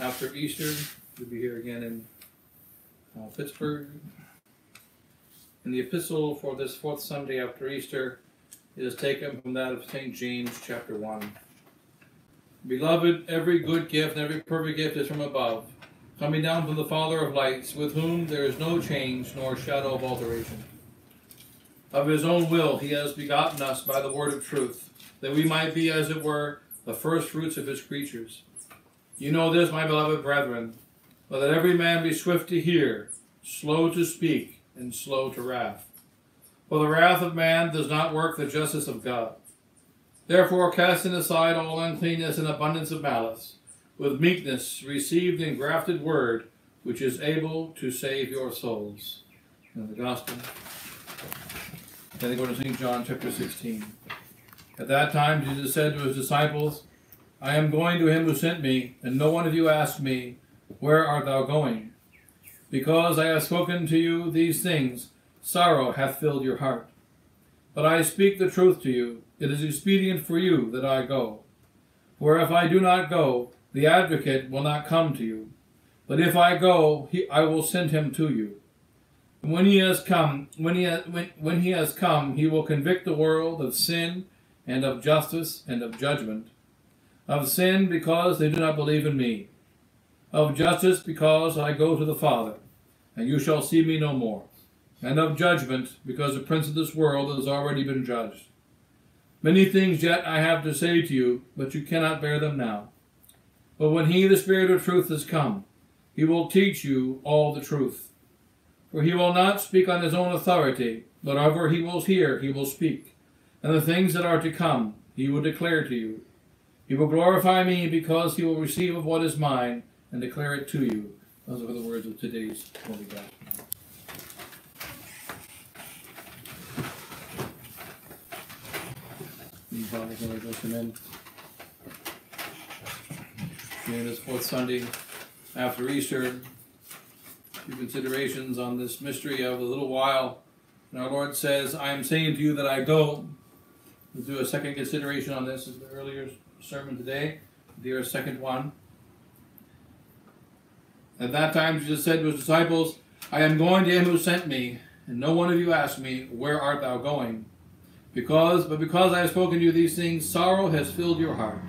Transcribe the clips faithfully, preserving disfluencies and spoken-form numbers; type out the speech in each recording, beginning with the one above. after Easter. We'll be here again in uh, Pittsburgh. And the epistle for this fourth Sunday after Easter is taken from that of Saint James, chapter one. Beloved, every good gift and every perfect gift is from above, coming down from the Father of lights, with whom there is no change nor shadow of alteration. Of his own will he has begotten us by the word of truth, that we might be, as it were, the first fruits of his creatures. You know this, my beloved brethren, but that every man be swift to hear, slow to speak, and slow to wrath. For the wrath of man does not work the justice of God. Therefore, casting aside all uncleanness and abundance of malice, with meekness receive the engrafted word, which is able to save your souls. In the Gospel. Then they go to Saint John chapter sixteen. At that time Jesus said to his disciples, I am going to him who sent me, and no one of you asked me, Where art thou going? Because I have spoken to you these things, sorrow hath filled your heart. But I speak the truth to you. It is expedient for you that I go. For if I do not go, the advocate will not come to you. But if I go, he, I will send him to you. And when he has come, when he ha when, when he has come, he will convict the world of sin and of justice and of judgment. Of sin, because they do not believe in me. Of justice, because I go to the Father, and you shall see me no more. And of judgment, because the prince of this world has already been judged. Many things yet I have to say to you, but you cannot bear them now. But when he, the Spirit of truth, has come, he will teach you all the truth. For he will not speak on his own authority, but whatever he will hear, he will speak. And the things that are to come, he will declare to you. He will glorify me, because he will receive of what is mine, and declare it to you. Those are the words of today's Holy Gospel. These are the words of the men. During this fourth Sunday after Easter, a few considerations on this mystery of a little while. And our Lord says, I am saying to you that I go. We'll do a second consideration on this. This is the earlier sermon today, the second one. At that time Jesus said to his disciples, I am going to him who sent me, and no one of you asked me, Where art thou going? Because, but because I have spoken to you these things, sorrow has filled your heart.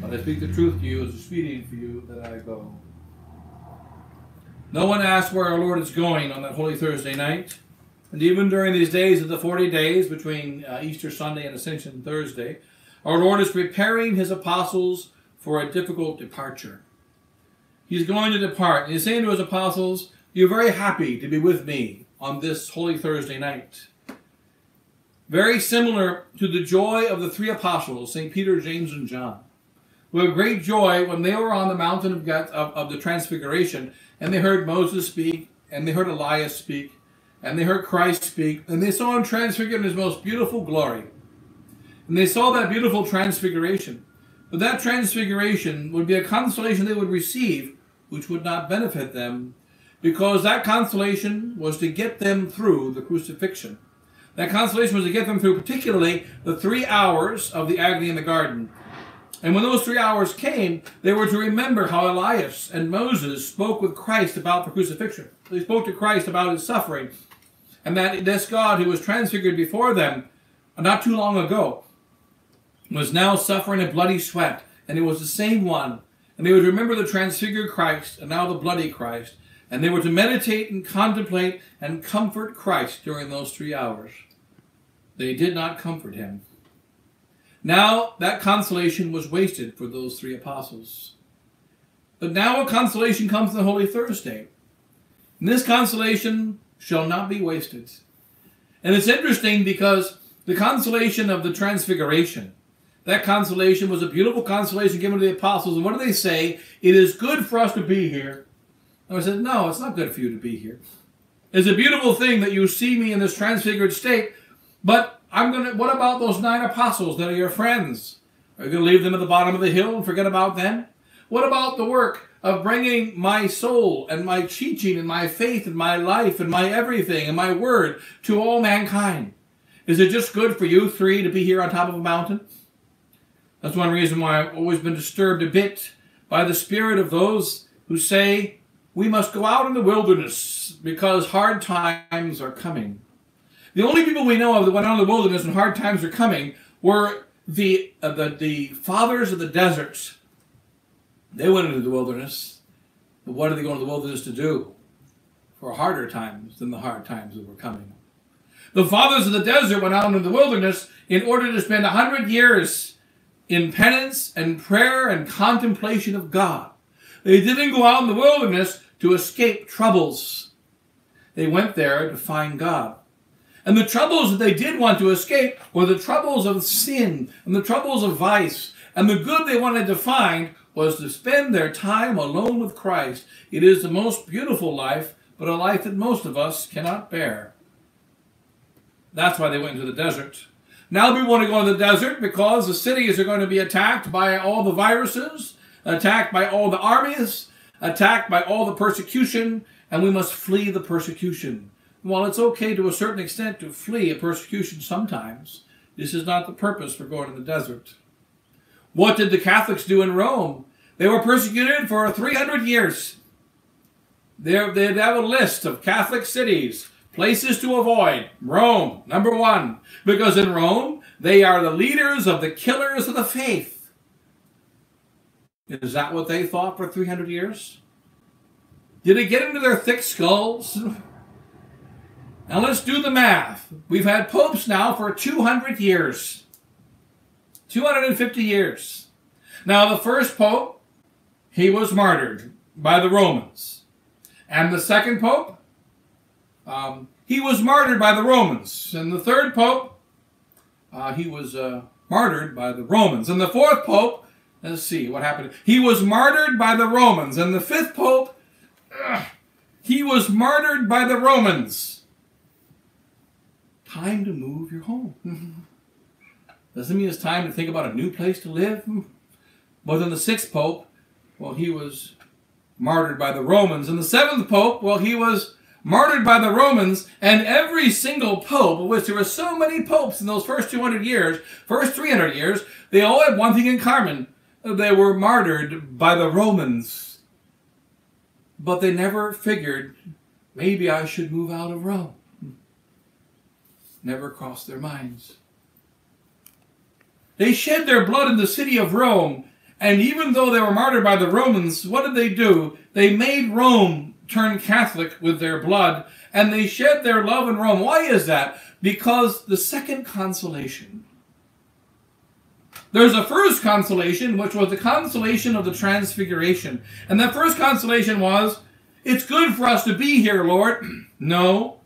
But I speak the truth to you, it is expedient for you that I go. No one asked where our Lord is going on that Holy Thursday night. And even during these days of the forty days between uh, Easter Sunday and Ascension Thursday, our Lord is preparing his apostles for a difficult departure. He's going to depart. And he's saying to his apostles, you're very happy to be with me on this Holy Thursday night. Very similar to the joy of the three apostles, Saint Peter, James, and John, who had great joy when they were on the mountain of, God, of, of the Transfiguration, and they heard Moses speak, and they heard Elias speak, and they heard Christ speak, and they saw him transfigured in his most beautiful glory. And they saw that beautiful transfiguration. But that transfiguration would be a consolation they would receive, which would not benefit them, because that consolation was to get them through the crucifixion. That consolation was to get them through particularly the three hours of the agony in the garden. And when those three hours came, they were to remember how Elias and Moses spoke with Christ about the crucifixion. They spoke to Christ about his suffering, and that this God who was transfigured before them not too long ago was now suffering a bloody sweat, and it was the same one. And they would remember the transfigured Christ and now the bloody Christ, and they were to meditate and contemplate and comfort Christ during those three hours. They did not comfort him. Now that consolation was wasted for those three apostles. But now a consolation comes on the Holy Thursday, and this consolation shall not be wasted. And it's interesting because the consolation of the transfiguration, that consolation was a beautiful consolation given to the apostles. And what do they say? It is good for us to be here. And I said, no, it's not good for you to be here. It's a beautiful thing that you see me in this transfigured state, but I'm going to, what about those nine apostles that are your friends? Are you going to leave them at the bottom of the hill and forget about them? What about the work of bringing my soul and my teaching and my faith and my life and my everything and my word to all mankind? Is it just good for you three to be here on top of a mountain? That's one reason why I've always been disturbed a bit by the spirit of those who say, we must go out in the wilderness because hard times are coming. The only people we know of that went out in the wilderness and hard times are coming were the, uh, the, the fathers of the deserts. They went into the wilderness, but what did they go into the wilderness to do? For harder times than the hard times that were coming. The fathers of the desert went out into the wilderness in order to spend a hundred years in penance and prayer and contemplation of God. They didn't go out in the wilderness to escape troubles. They went there to find God. And the troubles that they did want to escape were the troubles of sin and the troubles of vice. And the good they wanted to find was to spend their time alone with Christ. It is the most beautiful life, but a life that most of us cannot bear. That's why they went into the desert. Now we want to go into the desert because the cities are going to be attacked by all the viruses, attacked by all the armies, attacked by all the persecution, and we must flee the persecution. While it's okay to a certain extent to flee a persecution sometimes, this is not the purpose for going to the desert. What did the Catholics do in Rome? They were persecuted for three hundred years. They, they have a list of Catholic cities, places to avoid. Rome, number one. Because in Rome, they are the leaders of the killers of the faith. Is that what they thought for three hundred years? Did it get into their thick skulls? Now let's do the math. We've had popes now for two hundred years. two hundred fifty years. Now the first pope, he was martyred by the Romans. And the second pope, um, he was martyred by the Romans. And the third pope, uh, he was uh, martyred by the Romans. And the fourth pope, let's see what happened. He was martyred by the Romans. And the fifth pope, ugh, he was martyred by the Romans. Time to move your home. Doesn't mean it's time to think about a new place to live. But then the sixth pope, well, he was martyred by the Romans. And the seventh pope, well, he was martyred by the Romans. And every single pope, which there were so many popes in those first two hundred years, first three hundred years, they all had one thing in common. They were martyred by the Romans. But they never figured, maybe I should move out of Rome. Never crossed their minds. They shed their blood in the city of Rome, and even though they were martyred by the Romans, what did they do? They made Rome turn Catholic with their blood, and they shed their love in Rome. Why is that? Because the second consolation. There's a first consolation, which was the consolation of the Transfiguration. And that first consolation was, it's good for us to be here, Lord. No.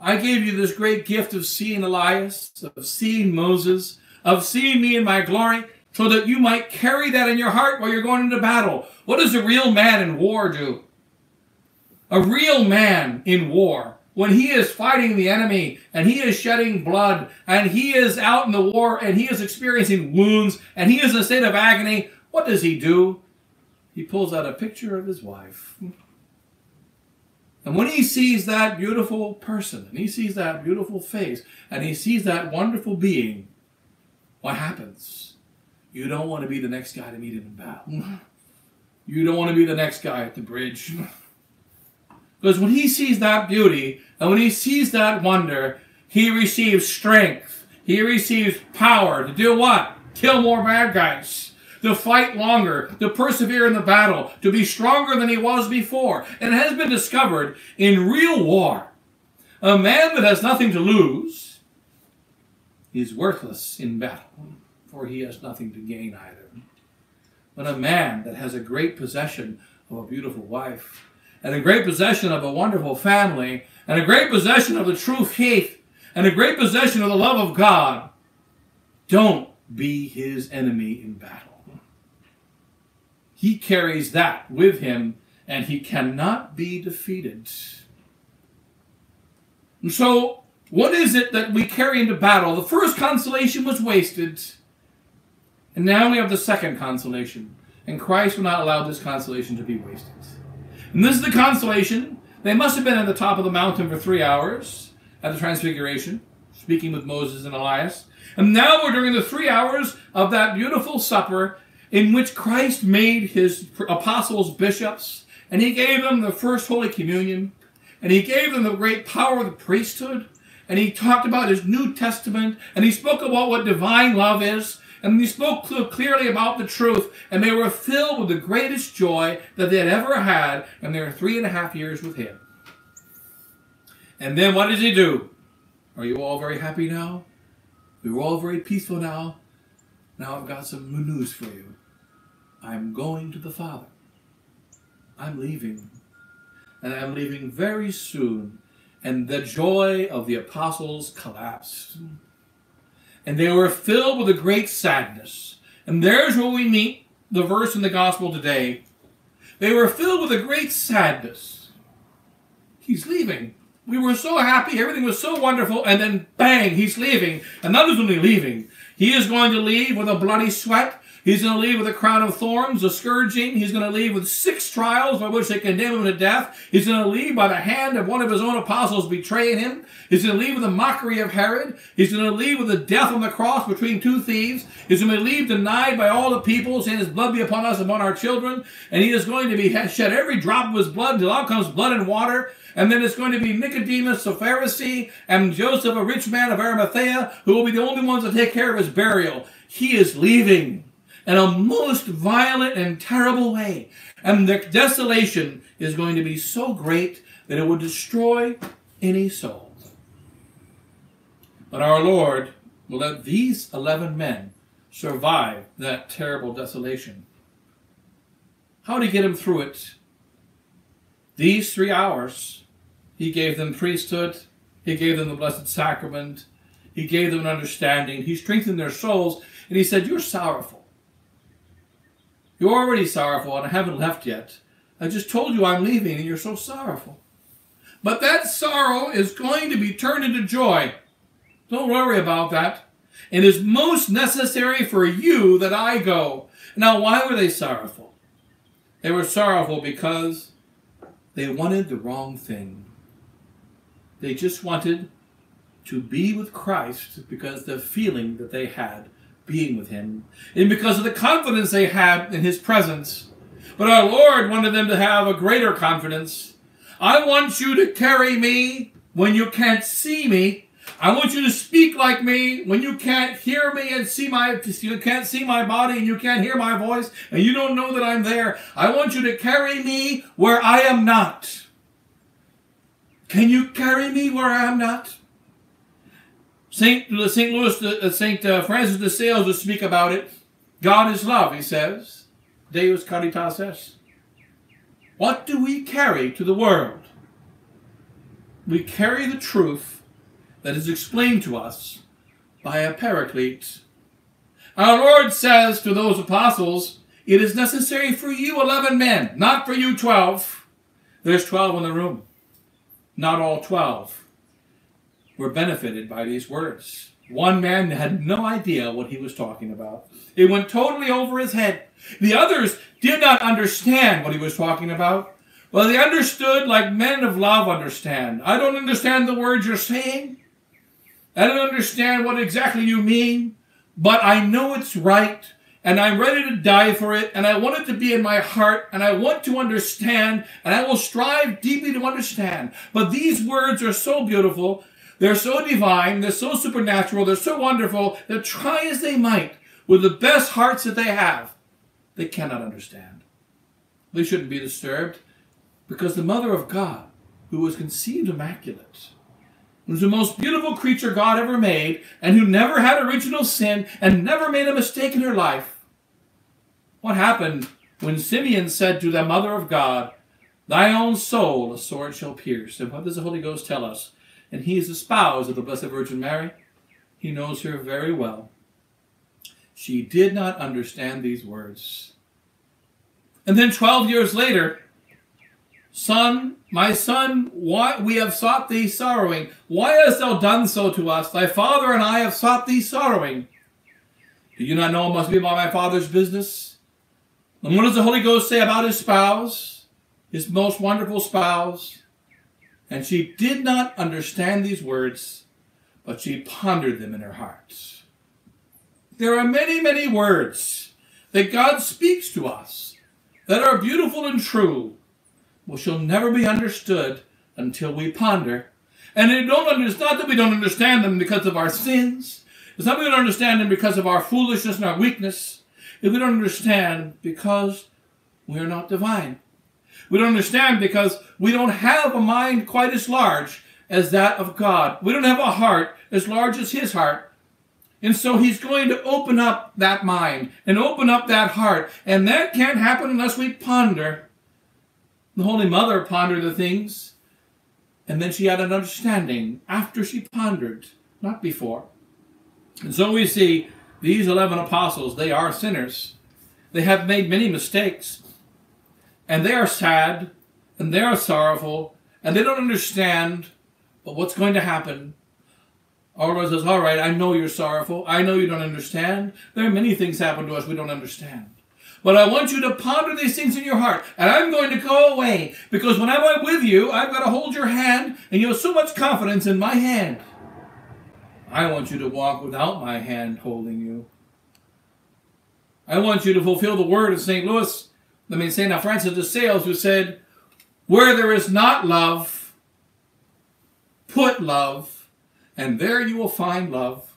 I gave you this great gift of seeing Elias, of seeing Moses, of seeing me in my glory, so that you might carry that in your heart while you're going into battle. What does a real man in war do? A real man in war, when he is fighting the enemy, and he is shedding blood, and he is out in the war, and he is experiencing wounds, and he is in a state of agony, what does he do? He pulls out a picture of his wife. And when he sees that beautiful person, and he sees that beautiful face, and he sees that wonderful being, what happens? You don't want to be the next guy to meet him in battle. You don't want to be the next guy at the bridge. Because when he sees that beauty, and when he sees that wonder, he receives strength. He receives power to do what? Kill more bad guys. To fight longer, to persevere in the battle, to be stronger than he was before. And it has been discovered in real war, a man that has nothing to lose is worthless in battle, for he has nothing to gain either. But a man that has a great possession of a beautiful wife, and a great possession of a wonderful family, and a great possession of the true faith, and a great possession of the love of God, don't be his enemy in battle. He carries that with him, and he cannot be defeated. And so, what is it that we carry into battle? The first consolation was wasted, and now we have the second consolation. And Christ will not allow this consolation to be wasted. And this is the consolation. They must have been at the top of the mountain for three hours at the Transfiguration, speaking with Moses and Elias. And now we're during the three hours of that beautiful supper in which Christ made his apostles bishops, and he gave them the first Holy Communion, and he gave them the great power of the priesthood, and he talked about his New Testament, and he spoke about what divine love is, and he spoke clearly about the truth, and they were filled with the greatest joy that they had ever had, and they were three and a half years with him. And then what did he do? Are you all very happy now? You're all very peaceful now. Now I've got some news for you. I'm going to the Father. I'm leaving. And I'm leaving very soon. And the joy of the apostles collapsed. And they were filled with a great sadness. And there's where we meet the verse in the gospel today. They were filled with a great sadness. He's leaving. We were so happy, everything was so wonderful, and then bang, he's leaving. And not only leaving, he is going to leave with a bloody sweat. He's going to leave with a crown of thorns, a scourging. He's going to leave with six trials by which they condemn him to death. He's going to leave by the hand of one of his own apostles betraying him. He's going to leave with the mockery of Herod. He's going to leave with the death on the cross between two thieves. He's going to leave denied by all the people, saying his blood be upon us and upon our children. And he is going to be shed every drop of his blood until out comes blood and water. And then it's going to be Nicodemus, the Pharisee, and Joseph, a rich man of Arimathea, who will be the only ones to take care of his burial. He is leaving in a most violent and terrible way. And the desolation is going to be so great that it will destroy any soul. But our Lord will let these eleven men survive that terrible desolation. How did he get them through it? These three hours, he gave them priesthood, he gave them the Blessed Sacrament, he gave them an understanding, he strengthened their souls, and he said, you're sorrowful. You're already sorrowful, and I haven't left yet. I just told you I'm leaving, and you're so sorrowful. But that sorrow is going to be turned into joy. Don't worry about that. It is most necessary for you that I go. Now, why were they sorrowful? They were sorrowful because they wanted the wrong thing. They just wanted to be with Christ because of the feeling that they had being with him and because of the confidence they had in his presence. But our Lord wanted them to have a greater confidence. I want you to carry me when you can't see me. I want you to speak like me when you can't hear me and see my, you can't see my body and you can't hear my voice and you don't know that I'm there. I want you to carry me where I am not. Can you carry me where I am not? Saint Louis, Saint Francis de Sales will speak about it. God is love, he says. Deus caritas est. What do we carry to the world? We carry the truth that is explained to us by a Paraclete. Our Lord says to those apostles, it is necessary for you eleven men, not for you twelve. There's twelve in the room. Not all twelve were benefited by these words. One man had no idea what he was talking about. It went totally over his head. The others did not understand what he was talking about. Well, they understood like men of love understand. I don't understand the words you're saying. I don't understand what exactly you mean, but I know it's right, and I'm ready to die for it, and I want it to be in my heart, and I want to understand, and I will strive deeply to understand. But these words are so beautiful, they're so divine, they're so supernatural, they're so wonderful, that try as they might, with the best hearts that they have, they cannot understand. They shouldn't be disturbed, because the Mother of God, who was conceived immaculate, who's the most beautiful creature God ever made, and who never had original sin, and never made a mistake in her life. What happened when Simeon said to the Mother of God, thy own soul a sword shall pierce? And what does the Holy Ghost tell us? And he is the spouse of the Blessed Virgin Mary. He knows her very well. She did not understand these words. And then twelve years later, Son, my son, why we have sought thee sorrowing. Why hast thou done so to us? Thy father and I have sought thee sorrowing. Do you not know it must be about my Father's business? And what does the Holy Ghost say about his spouse, his most wonderful spouse? And she did not understand these words, but she pondered them in her heart. There are many, many words that God speaks to us, that are beautiful and true, well, shall never be understood until we ponder. And it don't, it's not that we don't understand them because of our sins. It's not that we don't understand them because of our foolishness and our weakness. If we don't understand because we are not divine. We don't understand because we don't have a mind quite as large as that of God. We don't have a heart as large as his heart. And so he's going to open up that mind and open up that heart. And that can't happen unless we ponder. The Holy Mother pondered the things, and then she had an understanding after she pondered, not before. And so we see these eleven apostles, they are sinners. They have made many mistakes, and they are sad, and they are sorrowful, and they don't understand but what's going to happen. Our Lord says, all right, I know you're sorrowful. I know you don't understand. There are many things happen to us we don't understand. But I want you to ponder these things in your heart. And I'm going to go away. Because when I'm with you, I've got to hold your hand. And you have so much confidence in my hand. I want you to walk without my hand holding you. I want you to fulfill the word of Saint Louis. I mean, Saint Francis de Sales, who said, where there is not love, put love. And there you will find love.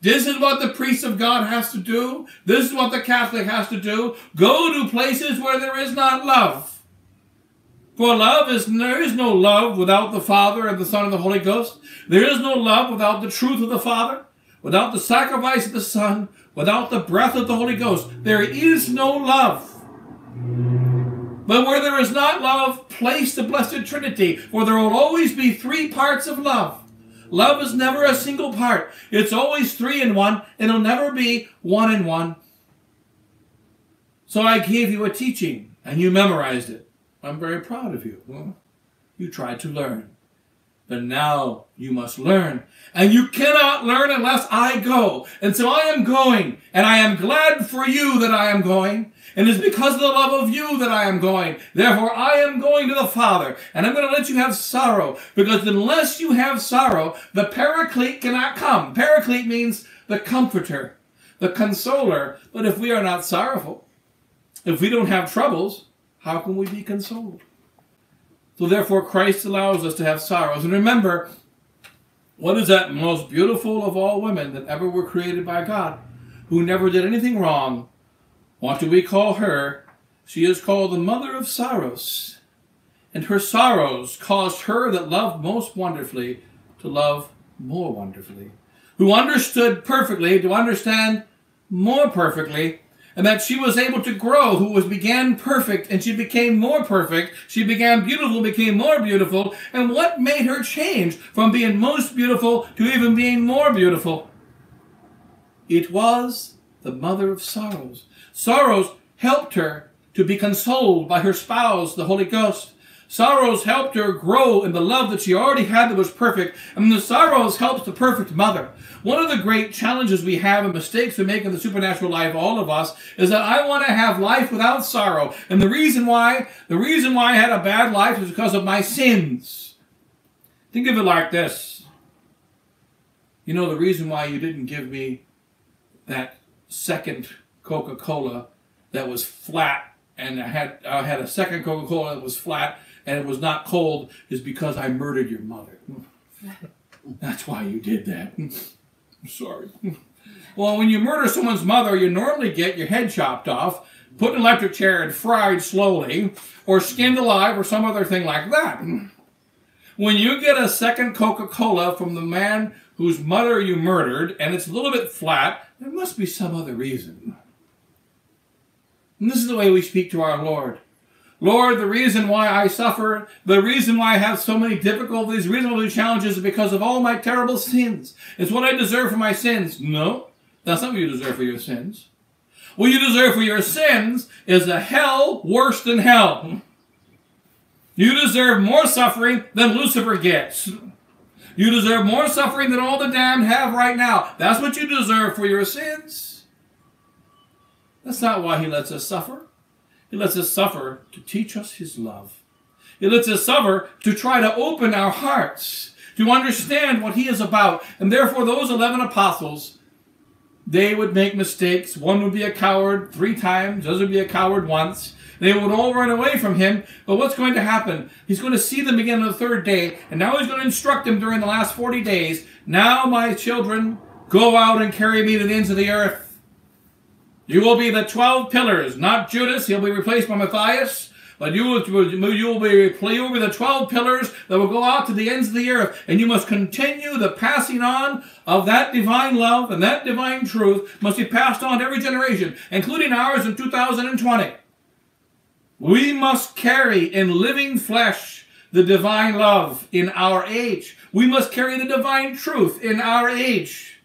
This is what the priest of God has to do. This is what the Catholic has to do. Go to places where there is not love. For love is, there is no love without the Father and the Son and the Holy Ghost. There is no love without the truth of the Father, without the sacrifice of the Son, without the breath of the Holy Ghost. There is no love. But where there is not love, place the Blessed Trinity, for there will always be three parts of love. Love is never a single part. It's always three in one. It'll never be one in one. So I gave you a teaching, and you memorized it. I'm very proud of you. You tried to learn. But now you must learn. And you cannot learn unless I go. And so I am going. And I am glad for you that I am going. And it's because of the love of you that I am going. Therefore, I am going to the Father. And I'm going to let you have sorrow. Because unless you have sorrow, the Paraclete cannot come. Paraclete means the comforter, the consoler. But if we are not sorrowful, if we don't have troubles, how can we be consoled? So therefore, Christ allows us to have sorrows. And remember, what is that most beautiful of all women that ever were created by God, who never did anything wrong? What do we call her? She is called the Mother of Sorrows. And her sorrows caused her that loved most wonderfully to love more wonderfully, who understood perfectly to understand more perfectly, and that she was able to grow, who was began perfect, and she became more perfect. She began beautiful, became more beautiful. And what made her change from being most beautiful to even being more beautiful? It was the Mother of Sorrows. Sorrows helped her to be consoled by her spouse, the Holy Ghost. Sorrows helped her grow in the love that she already had that was perfect. And the sorrows helped the perfect mother. One of the great challenges we have and mistakes we make in the supernatural life, all of us, is that I want to have life without sorrow. And the reason why, the reason why I had a bad life is because of my sins. Think of it like this. You know, the reason why you didn't give me that second Coca-Cola that was flat, and I had I had a second Coca-Cola that was flat and it was not cold, is because I murdered your mother. That's why you did that. I'm sorry. Well, when you murder someone's mother, you normally get your head chopped off, put in an electric chair and fried slowly, or skinned alive, or some other thing like that. When you get a second Coca-Cola from the man whose mother you murdered, and it's a little bit flat, there must be some other reason. And this is the way we speak to our Lord. Lord, the reason why I suffer, the reason why I have so many difficulties, reasonable challenges, is because of all my terrible sins. It's what I deserve for my sins. No, that's not what you deserve for your sins. What you deserve for your sins is a hell worse than hell. You deserve more suffering than Lucifer gets. You deserve more suffering than all the damned have right now. That's what you deserve for your sins. That's not why he lets us suffer. He lets us suffer to teach us his love. He lets us suffer to try to open our hearts, to understand what he is about. And therefore those eleven apostles, They would make mistakes. One would be a coward three times. Others would be a coward once. They would all run away from him. But what's going to happen? He's going to see them again on the third day. And now he's going to instruct them during the last forty days. Now, my children, go out and carry me to the ends of the earth. You will be the twelve pillars. Not Judas. He'll be replaced by Matthias. But you will, you will be over the twelve pillars that will go out to the ends of the earth. And you must continue the passing on of that divine love, and that divine truth must be passed on to every generation, including ours in two thousand twenty. We must carry in living flesh the divine love in our age. We must carry the divine truth in our age.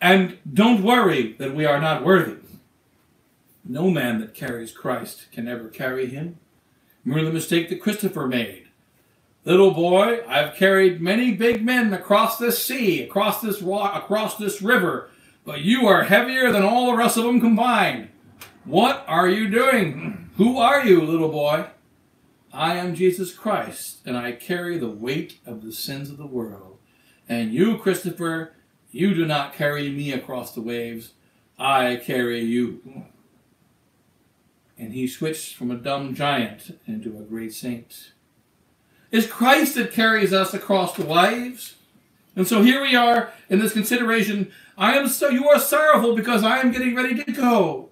And don't worry that we are not worthy. No man that carries Christ can ever carry him. Remember the mistake that Christopher made. Little boy, I've carried many big men across this sea, across this wa across this river, but you are heavier than all the rest of them combined. What are you doing? Who are you, little boy? I am Jesus Christ, and I carry the weight of the sins of the world. And you, Christopher, you do not carry me across the waves. I carry you. And he switched from a dumb giant into a great saint. It's Christ that carries us across the waves. And so here we are in this consideration. I am so, you are sorrowful because I am getting ready to go.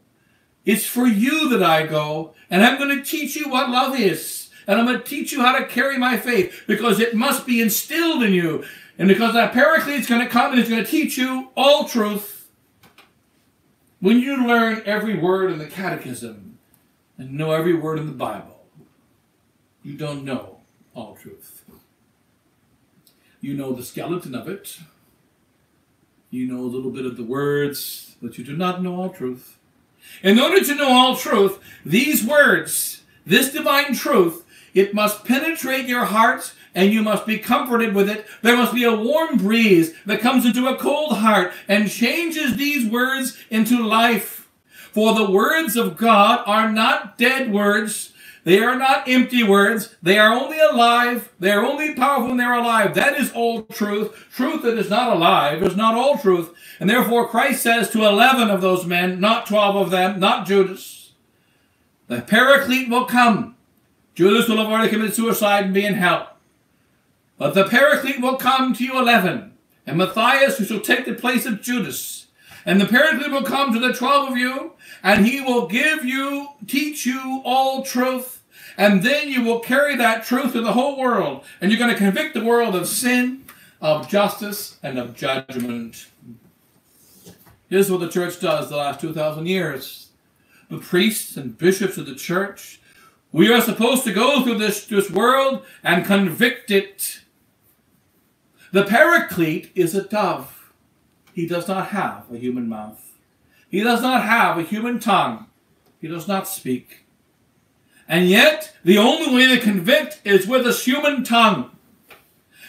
It's for you that I go. And I'm going to teach you what love is. And I'm going to teach you how to carry my faith. Because it must be instilled in you. And because that Paraclete is going to come and it's going to teach you all truth. When you learn every word in the catechism, and know every word in the Bible, you don't know all truth. You know the skeleton of it. You know a little bit of the words, but you do not know all truth. In order to know all truth, these words, this divine truth, it must penetrate your hearts, and you must be comforted with it. There must be a warm breeze that comes into a cold heart and changes these words into life. For the words of God are not dead words. They are not empty words. They are only alive. They are only powerful when they're alive. That is all truth. Truth that is not alive is not all truth. And therefore Christ says to eleven of those men, not twelve of them, not Judas, the Paraclete will come. Judas will have already committed suicide and be in hell. But the Paraclete will come to you eleven. And Matthias, who shall take the place of Judas. And the Paraclete will come to the twelve of you, and he will give you, teach you all truth, and then you will carry that truth to the whole world. And you're going to convict the world of sin, of justice, and of judgment. This is what the church does the last two thousand years. The priests and bishops of the church, we are supposed to go through this, this world and convict it. The Paraclete is a dove. He does not have a human mouth. He does not have a human tongue. He does not speak. And yet, the only way to convict is with a human tongue.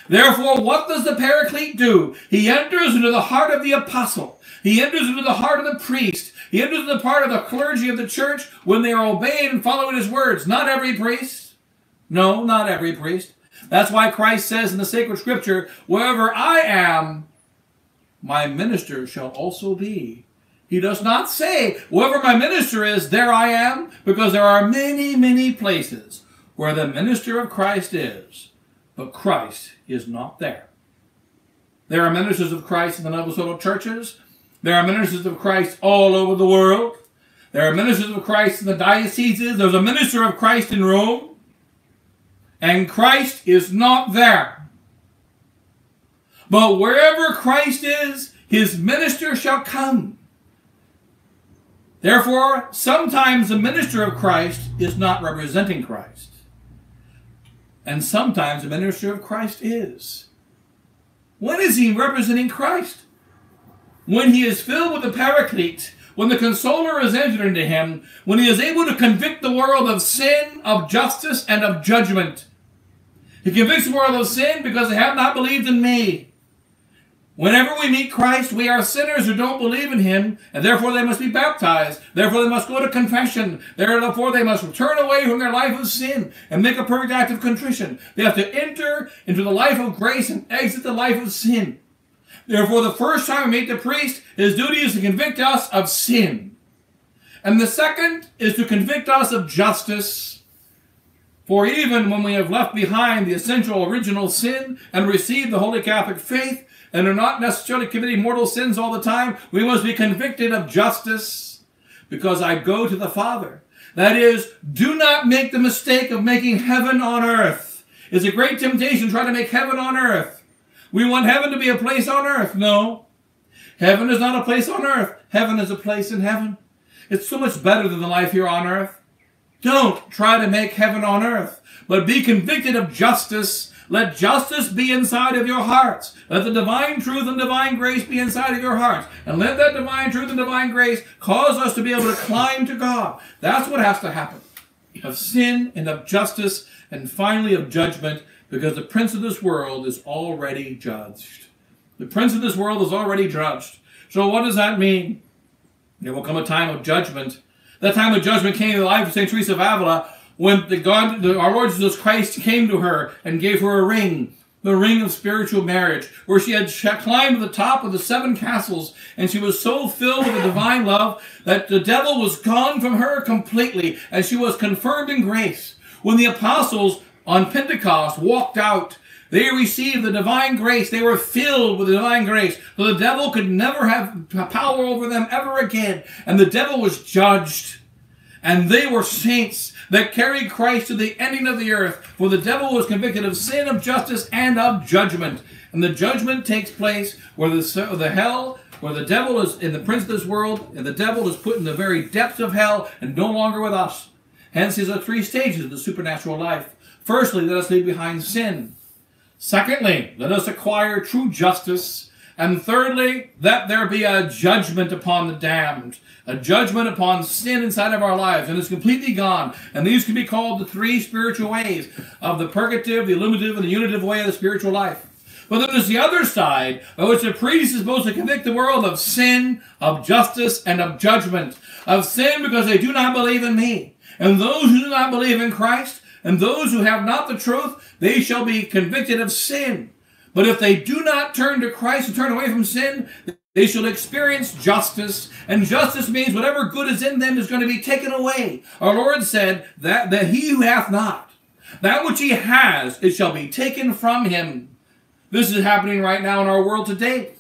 Therefore, what does the Paraclete do? He enters into the heart of the apostle. He enters into the heart of the priest. He enters into the part of the clergy of the church when they are obeying and following his words. Not every priest. No, not every priest. That's why Christ says in the sacred scripture, wherever I am, my minister shall also be. He does not say, whoever my minister is, there I am, because there are many, many places where the minister of Christ is, but Christ is not there. There are ministers of Christ in the Novus Ordo churches. There are ministers of Christ all over the world. There are ministers of Christ in the dioceses. There's a minister of Christ in Rome, and Christ is not there. But wherever Christ is, his minister shall come. Therefore, sometimes the minister of Christ is not representing Christ. And sometimes the minister of Christ is. When is he representing Christ? When he is filled with the Paraclete, when the Consoler is entered into him, when he is able to convict the world of sin, of justice, and of judgment. He convicts the world of sin because they have not believed in me. Whenever we meet Christ, we are sinners who don't believe in him, and therefore they must be baptized. Therefore they must go to confession. Therefore they must turn away from their life of sin and make a perfect act of contrition. They have to enter into the life of grace and exit the life of sin. Therefore, the first time we meet the priest, his duty is to convict us of sin. And the second is to convict us of justice. For even when we have left behind the essential original sin and received the Holy Catholic faith, and are not necessarily committing mortal sins all the time, we must be convicted of justice, because I go to the Father. That is, do not make the mistake of making heaven on earth. It's a great temptation to try to make heaven on earth. We want heaven to be a place on earth. No. Heaven is not a place on earth. Heaven is a place in heaven. It's so much better than the life here on earth. Don't try to make heaven on earth, but be convicted of justice. Let justice be inside of your hearts. Let the divine truth and divine grace be inside of your hearts. And let that divine truth and divine grace cause us to be able to climb to God. That's what has to happen. Of sin and of justice and finally of judgment, because the prince of this world is already judged. The prince of this world is already judged. So what does that mean? There will come a time of judgment. That time of judgment came in the life of Saint Teresa of Avila, when the God, the, our Lord Jesus Christ came to her and gave her a ring, the ring of spiritual marriage, where she had climbed to the top of the seven castles, and she was so filled with the divine love that the devil was gone from her completely, and she was confirmed in grace. When the apostles on Pentecost walked out, they received the divine grace. They were filled with the divine grace. So the devil could never have power over them ever again. And the devil was judged. And they were saints that carried Christ to the ending of the earth. For the devil was convicted of sin, of justice, and of judgment. And the judgment takes place where the, the hell, where the devil is in the prince of this world, and the devil is put in the very depths of hell and no longer with us. Hence, these are three stages of the supernatural life. Firstly, let us leave behind sin. Secondly, let us acquire true justice. And thirdly, that there be a judgment upon the damned, a judgment upon sin inside of our lives, and it's completely gone. And these can be called the three spiritual ways of the purgative, the illuminative, and the unitive way of the spiritual life. But then there's the other side, by which the priest is supposed to convict the world of sin, of justice, and of judgment. Of sin because they do not believe in me. And those who do not believe in Christ, and those who have not the truth, they shall be convicted of sin. But if they do not turn to Christ and turn away from sin, they shall experience justice. And justice means whatever good is in them is going to be taken away. Our Lord said that, that he who hath not, that which he has, it shall be taken from him. This is happening right now in our world today.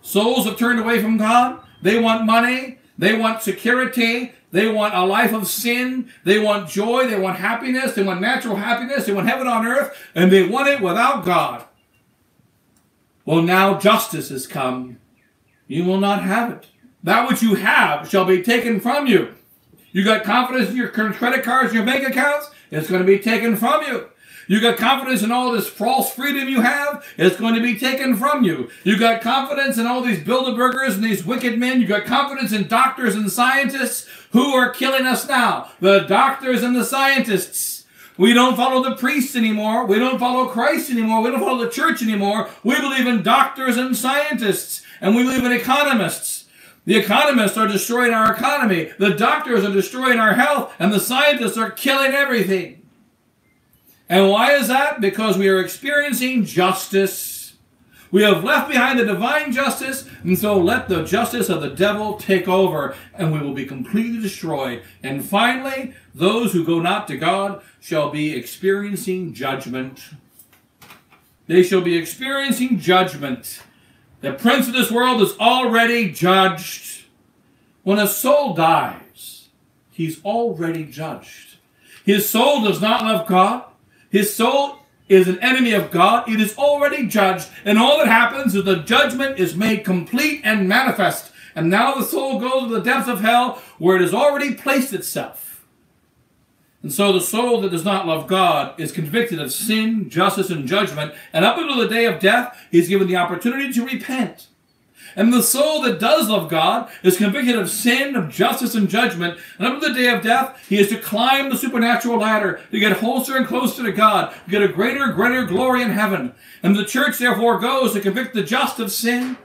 Souls have turned away from God. They want money. They want security. They want a life of sin. They want joy. They want happiness. They want natural happiness. They want heaven on earth. And they want it without God. Well, now justice has come. You will not have it. That which you have shall be taken from you. You got confidence in your credit cards and your bank accounts? It's going to be taken from you. You got confidence in all this false freedom you have? It's going to be taken from you. You got confidence in all these Bilderbergers and these wicked men. You got confidence in doctors and scientists. Who are killing us now? The doctors and the scientists. We don't follow the priests anymore. We don't follow Christ anymore. We don't follow the church anymore. We believe in doctors and scientists. And we believe in economists. The economists are destroying our economy. The doctors are destroying our health. And the scientists are killing everything. And why is that? Because we are experiencing justice. We have left behind the divine justice. And so let the justice of the devil take over. And we will be completely destroyed. And finally, those who go not to God shall be experiencing judgment. They shall be experiencing judgment. The prince of this world is already judged. When a soul dies, he's already judged. His soul does not love God. His soul is an enemy of God. It is already judged. And all that happens is the judgment is made complete and manifest. And now the soul goes to the depths of hell where it has already placed itself. And so the soul that does not love God is convicted of sin, justice, and judgment. And up until the day of death, he's given the opportunity to repent. And the soul that does love God is convicted of sin, of justice, and judgment. And up to the day of death, he is to climb the supernatural ladder, to get closer and closer to God, to get a greater, greater glory in heaven. And the church, therefore, goes to convict the just of sin,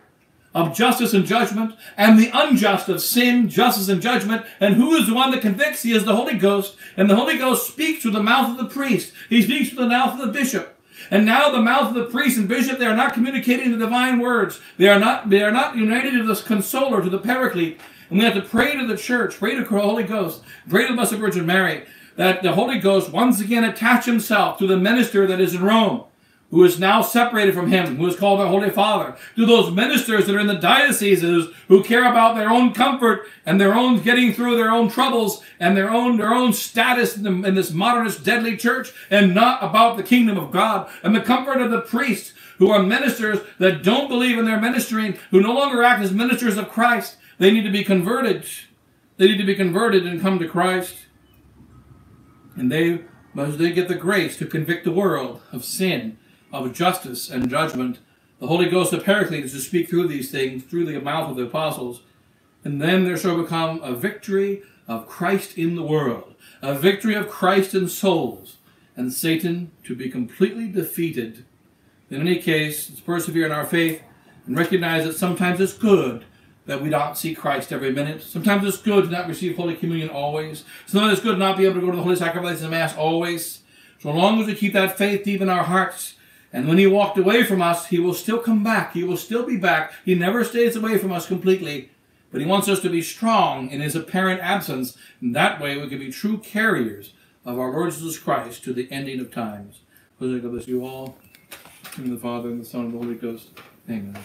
of justice and judgment, and the unjust of sin, justice, and judgment. And who is the one that convicts? He is the Holy Ghost. And the Holy Ghost speaks through the mouth of the priest. He speaks through the mouth of the bishop. And now the mouth of the priest and bishop, they are not communicating the divine words. They are not, they are not united to this consoler, to the Paraclete. And we have to pray to the church, pray to the Holy Ghost, pray to the Blessed Virgin Mary, that the Holy Ghost once again attach himself to the minister that is in Rome, who is now separated from him, who is called the Holy Father, to those ministers that are in the dioceses who care about their own comfort and their own getting through their own troubles and their own, their own status in, the, in this modernist deadly church, and not about the kingdom of God and the comfort of the priests who are ministers that don't believe in their ministering, who no longer act as ministers of Christ. They need to be converted. They need to be converted and come to Christ. And they must they get the grace to convict the world of sin, of justice and judgment. The Holy Ghost, the Paraclete, is to speak through these things, through the mouth of the apostles. And then there shall become a victory of Christ in the world, a victory of Christ in souls, and Satan to be completely defeated. In any case, let's persevere in our faith and recognize that sometimes it's good that we don't see Christ every minute. Sometimes it's good to not receive Holy Communion always. Sometimes it's good to not be able to go to the Holy Sacrifice and Mass always. So long as we keep that faith deep in our hearts, and when he walked away from us, he will still come back. He will still be back. He never stays away from us completely. But he wants us to be strong in his apparent absence. And that way we can be true carriers of our Lord Jesus Christ to the ending of times. God bless you all. In the Father, and the Son, and the Holy Ghost. Amen.